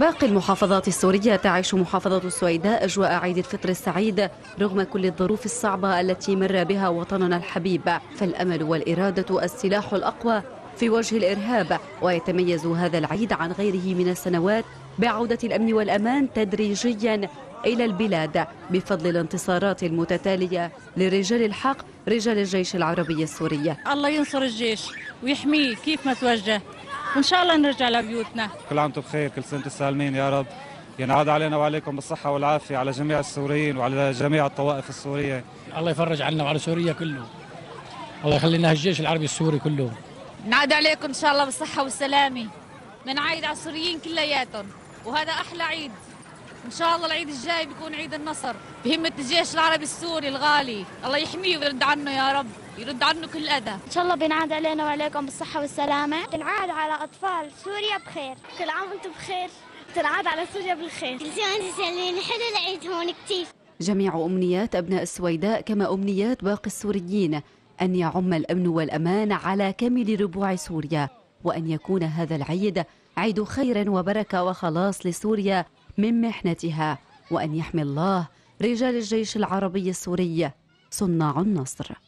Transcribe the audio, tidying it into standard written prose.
باقي المحافظات السورية تعيش محافظة السويداء أجواء عيد الفطر السعيد رغم كل الظروف الصعبة التي مر بها وطننا الحبيب، فالأمل والإرادة السلاح الأقوى في وجه الإرهاب. ويتميز هذا العيد عن غيره من السنوات بعودة الأمن والأمان تدريجيا إلى البلاد بفضل الانتصارات المتتالية لرجال الحق رجال الجيش العربي السوري. الله ينصر الجيش ويحميه كيف ما توجه، وإن شاء الله نرجع لبيوتنا. كل عام بخير، كل سنة سالمين يا رب. ينعاد علينا وعليكم بالصحة والعافية على جميع السوريين وعلى جميع الطوائف السورية. الله يفرج عنا وعلى سوريا كله، الله يخلي لنا الجيش العربي السوري كله. نعاد عليكم إن شاء الله بالصحة والسلامة. بنعيد على السوريين كلياتهم، وهذا أحلى عيد. إن شاء الله العيد الجاي بيكون عيد النصر بهمة الجيش العربي السوري الغالي، الله يحميه ويرد عنه يا رب، يرد عنه كل أذى. إن شاء الله بينعاد علينا وعليكم بالصحة والسلامة. بنعاد على أطفال سوريا بخير، كل عام وأنتم بخير، بتنعاد على سوريا بالخير. كل سنة وأنتم سالمين، حلو العيد هون كتير. جميع أمنيات أبناء السويداء كما أمنيات باقي السوريين أن يعم الأمن والأمان على كامل ربوع سوريا، وأن يكون هذا العيد عيد خير وبركة وخلاص لسوريا من محنتها، وأن يحمي الله رجال الجيش العربي السوري صناع النصر.